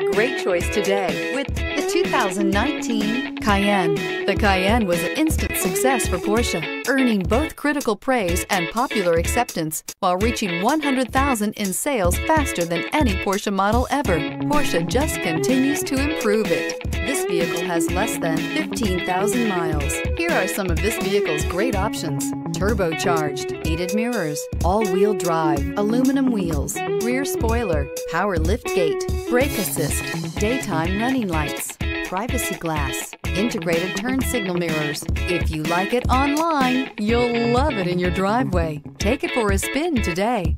a great choice today with the 2019 Cayenne. The Cayenne was an instant success for Porsche, earning both critical praise and popular acceptance while reaching 100,000 in sales faster than any Porsche model ever. Porsche just continues to improve it. This vehicle has less than 15,000 miles. Here are some of this vehicle's great options: turbocharged, heated mirrors, all-wheel drive, aluminum wheels, rear spoiler, power lift gate, brake assist, daytime running lights, privacy glass, integrated turn signal mirrors. If you like it online, you'll love it in your driveway. Take it for a spin today.